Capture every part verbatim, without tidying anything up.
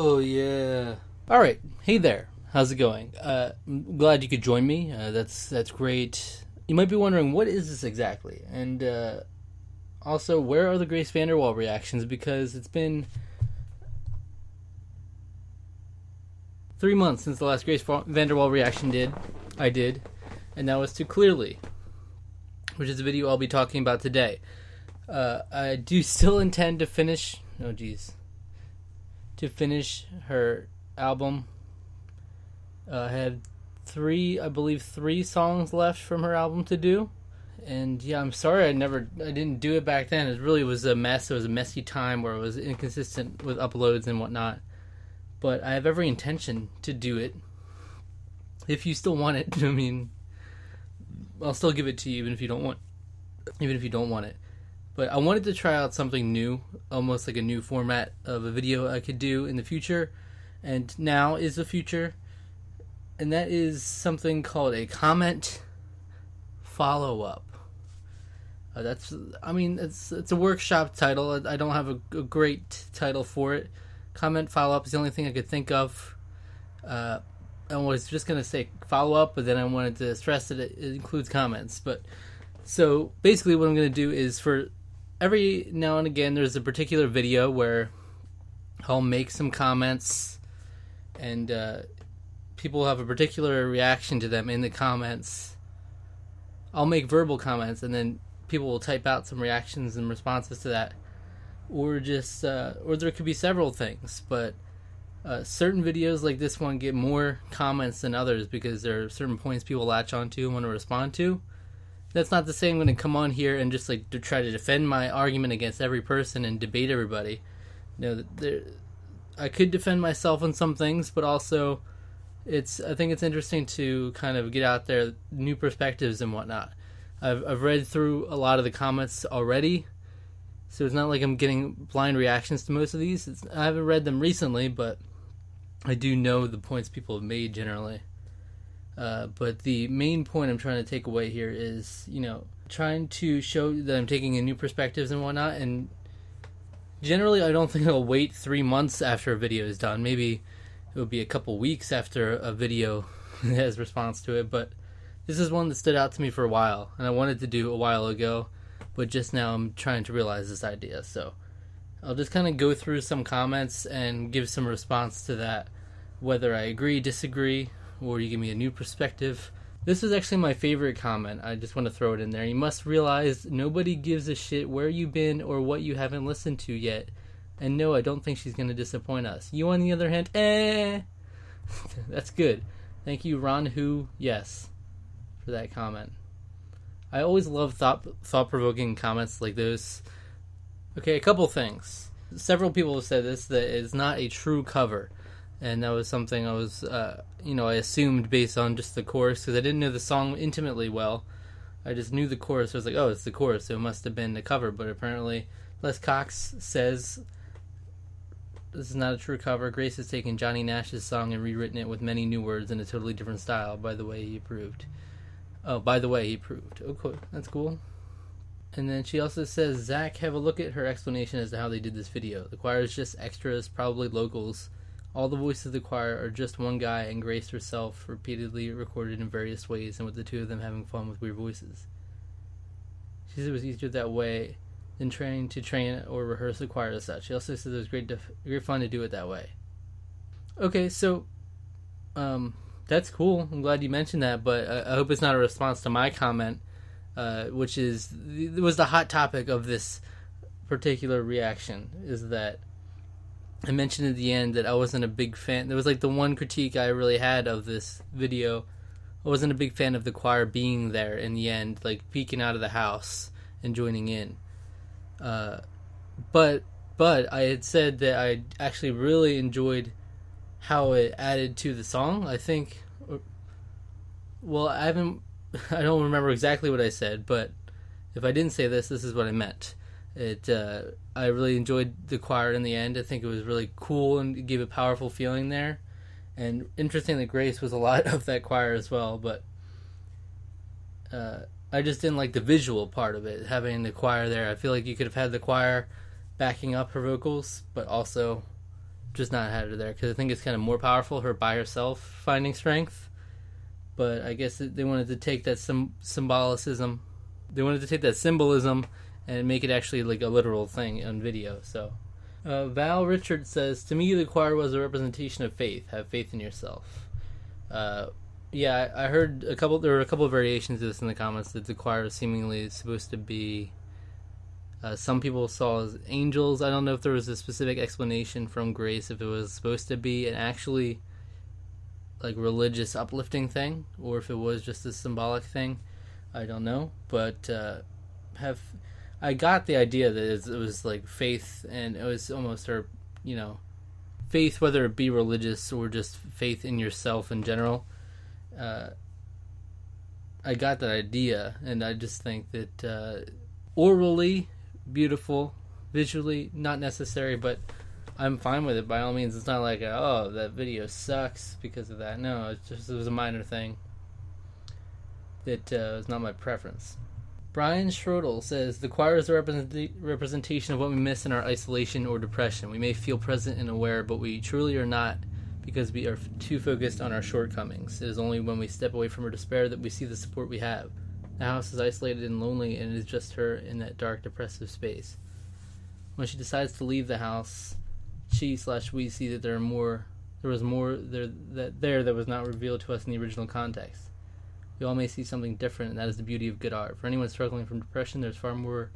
Oh, yeah. All right. Hey there. How's it going? Uh, I'm glad you could join me. Uh, that's that's great. You might be wondering, what is this exactly? And uh, also, where are the Grace VanderWaal reactions? Because it's been three months since the last Grace VanderWaal reaction did. I did. And that was to Clearly, which is a video I'll be talking about today. Uh, I do still intend to finish... Oh, geez. To finish her album. Uh, I have three, I believe, three songs left from her album to do. And yeah, I'm sorry I never, I didn't do it back then. It really was a mess. It was a messy time where it was inconsistent with uploads and whatnot. But I have every intention to do it. If you still want it, I mean, I'll still give it to you even if you don't want, even if you don't want it. But I wanted to try out something new, almost like a new format of a video I could do in the future, and now is the future, and that is something called a comment follow-up. Uh, that's, I mean, it's it's a workshop title. I don't have a, a great title for it. Comment follow-up is the only thing I could think of. Uh, I was just gonna say follow-up, but then I wanted to stress that it, it includes comments. But so basically, what I'm gonna do is for every now and again, there's a particular video where I'll make some comments and uh, people have a particular reaction to them in the comments. I'll make verbal comments and then people will type out some reactions and responses to that. Or just, uh, or there could be several things, but uh, certain videos like this one get more comments than others because there are certain points people latch onto and want to respond to. That's not to say I'm going to come on here and just like to try to defend my argument against every person and debate everybody. You know, there, I could defend myself on some things, but also, it's I think it's interesting to kind of get out there new perspectives and whatnot. I've I've read through a lot of the comments already, so it's not like I'm getting blind reactions to most of these. It's, I haven't read them recently, but I do know the points people have made generally. Uh, but the main point I'm trying to take away here is, you know, trying to show that I'm taking in new perspectives and whatnot. And generally, I don't think I'll wait three months after a video is done. Maybe it would be a couple weeks after a video has response to it. But this is one that stood out to me for a while, and I wanted to do a while ago. But just now, I'm trying to realize this idea. So I'll just kind of go through some comments and give some response to that, whether I agree, disagree, or you give me a new perspective. This is actually my favorite comment. I just want to throw it in there. You must realize nobody gives a shit where you've been or what you haven't listened to yet. And no, I don't think she's going to disappoint us. You, on the other hand, eh. That's good. Thank you, Ron Who Yes, for that comment. I always love thought, thought-provoking comments like those. Okay, a couple things. Several people have said this, that it's not a true cover. And that was something I was, uh, you know, I assumed based on just the chorus, because I didn't know the song intimately well. I just knew the chorus. I was like, oh, it's the chorus, so it must have been the cover. But apparently, Les Cox says, this is not a true cover. Grace has taken Johnny Nash's song and rewritten it with many new words in a totally different style. By the way, he approved. Oh, by the way, he approved. Okay, that's cool. And then she also says, Zach, have a look at her explanation as to how they did this video. The choir is just extras, probably locals. All the voices of the choir are just one guy and Grace herself, repeatedly recorded in various ways, and with the two of them having fun with weird voices. She said it was easier that way than trying to train or rehearse the choir as such. She also said it was great, great fun to do it that way. Okay, so um, that's cool. I'm glad you mentioned that, but I, I hope it's not a response to my comment, uh, which is it was the hot topic of this particular reaction, is that I mentioned at the end that I wasn't a big fan. There was like the one critique I really had of this video. I wasn't a big fan of the choir being there in the end, like peeking out of the house and joining in. Uh, but but I had said that I actually really enjoyed how it added to the song. I think. Well, I haven't. I don't remember exactly what I said, but if I didn't say this, this is what I meant. It, uh, I really enjoyed the choir in the end. I think it was really cool and it gave a powerful feeling there. And interestingly, Grace was a lot of that choir as well, but uh, I just didn't like the visual part of it, having the choir there. I feel like you could have had the choir backing up her vocals, but also just not had her there, because I think it's kind of more powerful, her by herself finding strength. But I guess they wanted to take that some symbolicism, they wanted to take that symbolism and make it actually like a literal thing on video. So uh, Val Richard says, to me the choir was a representation of faith. Have faith in yourself. Uh, yeah, I heard a couple, there were a couple of variations of this in the comments, that the choir was seemingly supposed to be, uh, some people saw as angels. I don't know if there was a specific explanation from Grace if it was supposed to be an actually like religious uplifting thing or if it was just a symbolic thing. I don't know, but uh, have I got the idea that it was like faith, and it was almost her, you know, faith, whether it be religious or just faith in yourself in general. Uh, I got that idea, and I just think that uh, orally beautiful, visually not necessary, but I'm fine with it by all means. It's not like a, oh, that video sucks because of that. No, it's just, it was a minor thing that uh, was not my preference. Ryan Schrodel says, the choir is a represent representation of what we miss in our isolation or depression. We may feel present and aware, but we truly are not, because we are too focused on our shortcomings. It is only when we step away from our despair that we see the support we have. The house is isolated and lonely, and it is just her in that dark, depressive space. When she decides to leave the house, she slash we see that there are more, there was more there that there that was not revealed to us in the original context. We all may see something different, and that is the beauty of good art. For anyone struggling from depression, there's far more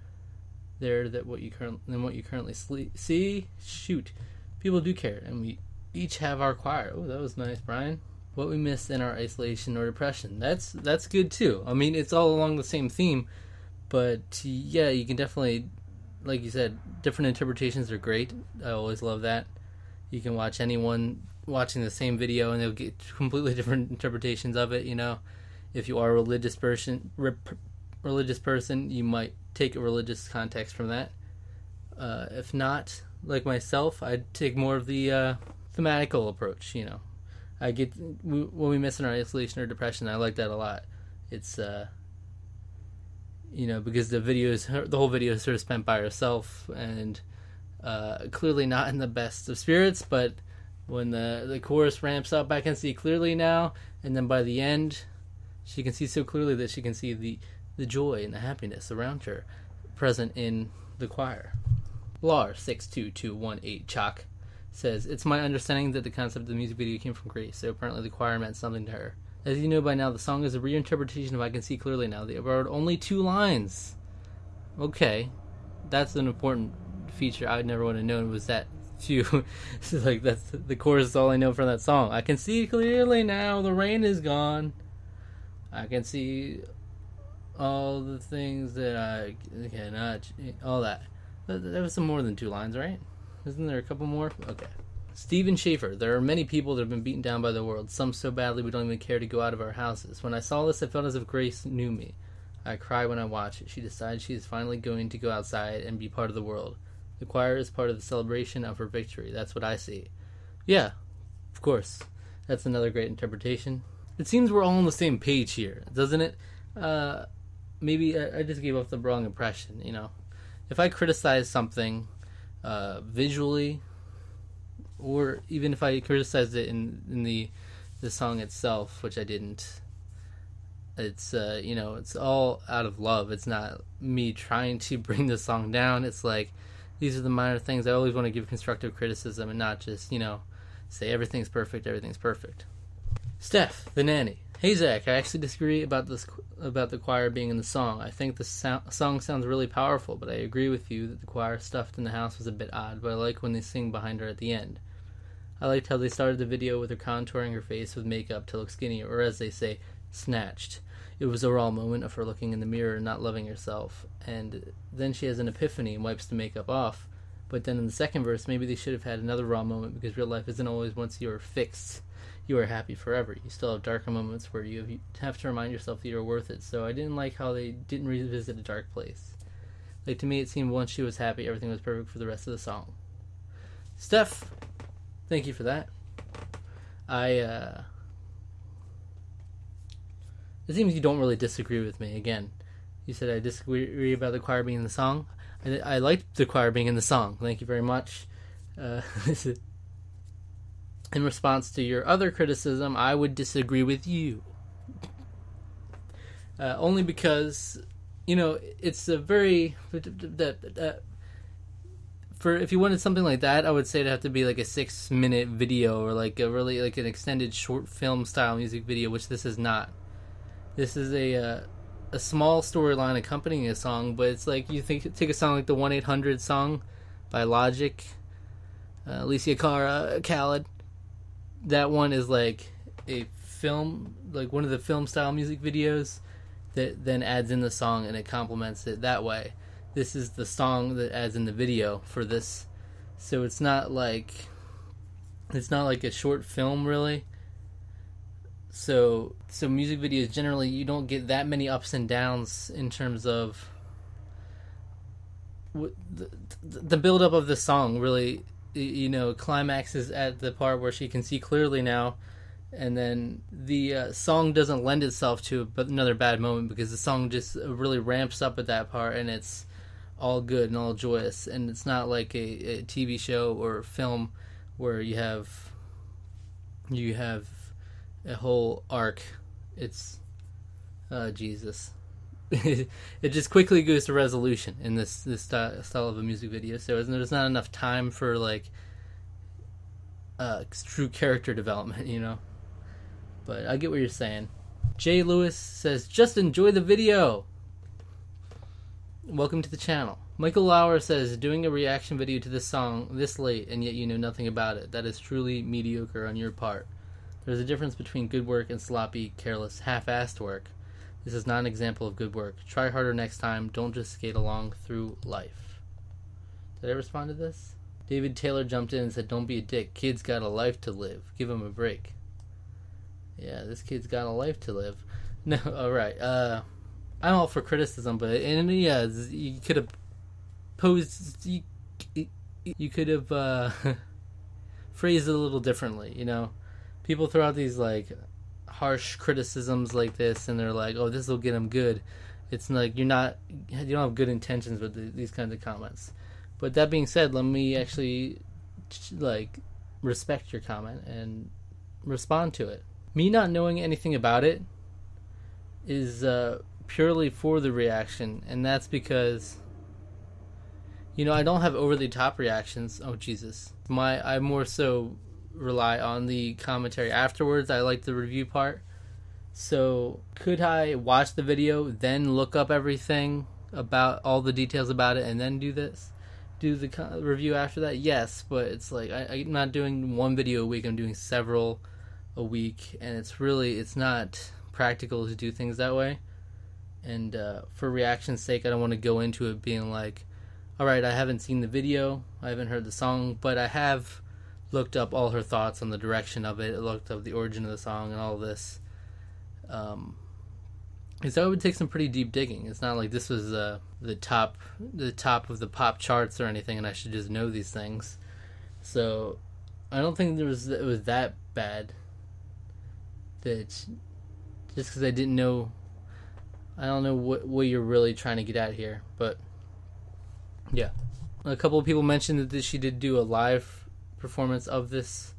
there than what you, current, than what you currently see. Shoot. People do care, and we each have our choir. Oh, that was nice, Brian. What we miss in our isolation or depression. That's that's good, too. I mean, it's all along the same theme, but, yeah, you can definitely, like you said, different interpretations are great. I always love that. You can watch anyone watching the same video, and they'll get completely different interpretations of it, you know. If you are a religious person, rep, religious person, you might take a religious context from that. Uh, if not, like myself, I'd take more of the uh, thematical approach. You know, I get we, when we miss in our isolation or depression. I like that a lot. It's uh, you know, because the video is her, the whole video is sort of spent by herself, and uh, clearly not in the best of spirits. But when the the chorus ramps up, I can see clearly now, and then by the end, she can see so clearly that she can see the, the joy and the happiness around her present in the choir. Lar six two two one eight Chuck says, it's my understanding that the concept of the music video came from Grace, so apparently the choir meant something to her. As you know by now, the song is a reinterpretation of I Can See Clearly Now. They borrowed only two lines. Okay. That's an important feature I never would have known, was that few. Like, that's the chorus is all I know from that song. I can see clearly now, the rain is gone. I can see all the things that I cannot, all that. There was some more than two lines, right? Isn't there a couple more? Okay. Stephen Schaefer, there are many people that have been beaten down by the world, some so badly we don't even care to go out of our houses. When I saw this, I felt as if Grace knew me. I cry when I watch it. She decides she is finally going to go outside and be part of the world. The choir is part of the celebration of her victory. That's what I see. Yeah, of course. That's another great interpretation. It seems we're all on the same page here, doesn't it? Uh, maybe I, I just gave off the wrong impression, you know. If I criticize something uh, visually, or even if I criticized it in, in the the song itself, which I didn't, it's, uh, you know, it's all out of love. It's not me trying to bring the song down. It's like, these are the minor things. I always want to give constructive criticism and not just, you know, say everything's perfect, everything's perfect. Steph, the nanny. Hey Zach, I actually disagree about this about the choir being in the song. I think the so song sounds really powerful, but I agree with you that the choir stuffed in the house was a bit odd, but I like when they sing behind her at the end. I liked how they started the video with her contouring her face with makeup to look skinny, or as they say, snatched. It was a raw moment of her looking in the mirror and not loving herself, and then she has an epiphany and wipes the makeup off. But then in the second verse, maybe they should have had another raw moment, because real life isn't always once you're fixed. You are happy forever. You still have darker moments where you have to remind yourself that you're worth it. So I didn't like how they didn't revisit a dark place. Like, to me, it seemed once she was happy, everything was perfect for the rest of the song. Steph, thank you for that. I, uh... It seems you don't really disagree with me. Again, you said I disagree about the choir being in the song. I, I liked the choir being in the song. Thank you very much. Uh, In response to your other criticism, I would disagree with you. Uh, only because, you know, it's a very... Uh, for if you wanted something like that, I would say it'd have to be like a six-minute video or like a really like an extended short film-style music video, which this is not. This is a uh, a small storyline accompanying a song, but it's like you think take a song like the one eight hundred song by Logic, uh, Alicia Cara, Khalid. That one is like a film, like one of the film style music videos that then adds in the song and it complements it that way. This is the song that adds in the video for this. So it's not like, it's not like a short film really. So, so music videos generally, you don't get that many ups and downs in terms of the, the build up of the song really. You know, climaxes at the part where she can see clearly now, and then the uh, song doesn't lend itself to another bad moment because the song just really ramps up at that part and it's all good and all joyous, and it's not like a, a T V show or film where you have you have a whole arc. It's uh, Jesus. It just quickly goes to resolution in this this style, style of a music video. So there's not enough time for like uh, true character development, you know. But I get what you're saying. Jay Lewis says, "Just enjoy the video." Welcome to the channel. Michael Lauer says, "Doing a reaction video to this song this late and yet you know nothing about it. That is truly mediocre on your part. There's a difference between good work and sloppy, careless, half-assed work. This is not an example of good work. Try harder next time. Don't just skate along through life." Did I respond to this? David Taylor jumped in and said, "Don't be a dick. Kid's got a life to live. Give him a break." Yeah, this kid's got a life to live. No, alright. Uh, I'm all for criticism, but and, yeah, you could have posed... You, you could have uh, phrased it a little differently, you know? People throw out these, like... harsh criticisms like this and they're like, oh, this will get them good. It's like you're not you don't have good intentions with the, these kinds of comments. But that being said, let me actually like respect your comment and respond to it. Me not knowing anything about it is uh, purely for the reaction, and that's because, you know, I don't have overly top reactions. Oh Jesus. My I more so rely on the commentary afterwards. I like the review part. So could I watch the video, then look up everything about all the details about it, and then do this do the review after that? Yes, but it's like I, I'm not doing one video a week. I'm doing several a week, and it's really it's not practical to do things that way. And uh, for reaction's sake, I don't want to go into it being like, alright, I haven't seen the video, I haven't heard the song, but I have looked up all her thoughts on the direction of it, looked up the origin of the song and all this. Um, and so it would take some pretty deep digging. It's not like this was uh, the top the top of the pop charts or anything and I should just know these things. So I don't think there was it was that bad that just because I didn't know, I don't know what, what you're really trying to get at here. But yeah. A couple of people mentioned that she did do a live performance of this,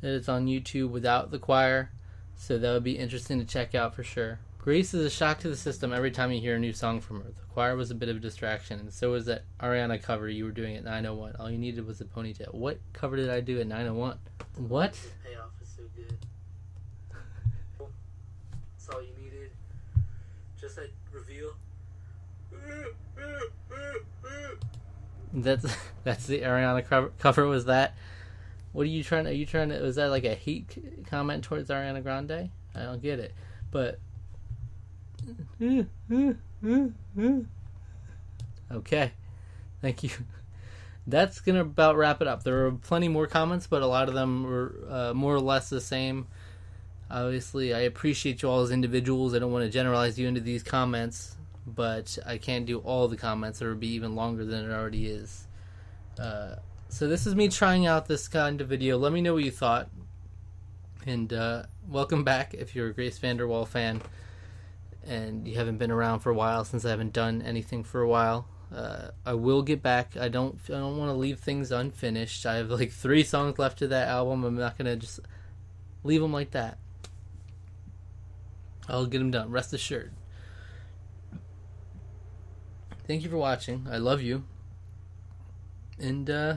that it's on YouTube without the choir, so that would be interesting to check out for sure. Grace is a shock to the system every time you hear a new song from her. The choir was a bit of a distraction, and so was that Ariana cover you were doing at nine oh one. All you needed was a ponytail. What cover did I do at nine oh one? What? The payoff is so good. That's all you needed. Just that reveal. That's that's the Ariana cover, cover was that. What are you trying to, are you trying to, was that like a hate comment towards Ariana Grande? I don't get it, but, okay, thank you. That's gonna about wrap it up. There were plenty more comments, but a lot of them were uh, more or less the same. Obviously, I appreciate you all as individuals. I don't want to generalize you into these comments, but I can't do all the comments, or it would be even longer than it already is. Uh... So this is me trying out this kind of video. Let me know what you thought. And uh, welcome back if you're a Grace VanderWaal fan and you haven't been around for a while since I haven't done anything for a while. Uh, I will get back. I don't. I don't want to leave things unfinished. I have like three songs left to that album. I'm not gonna just leave them like that. I'll get them done. Rest assured. Thank you for watching. I love you. And uh,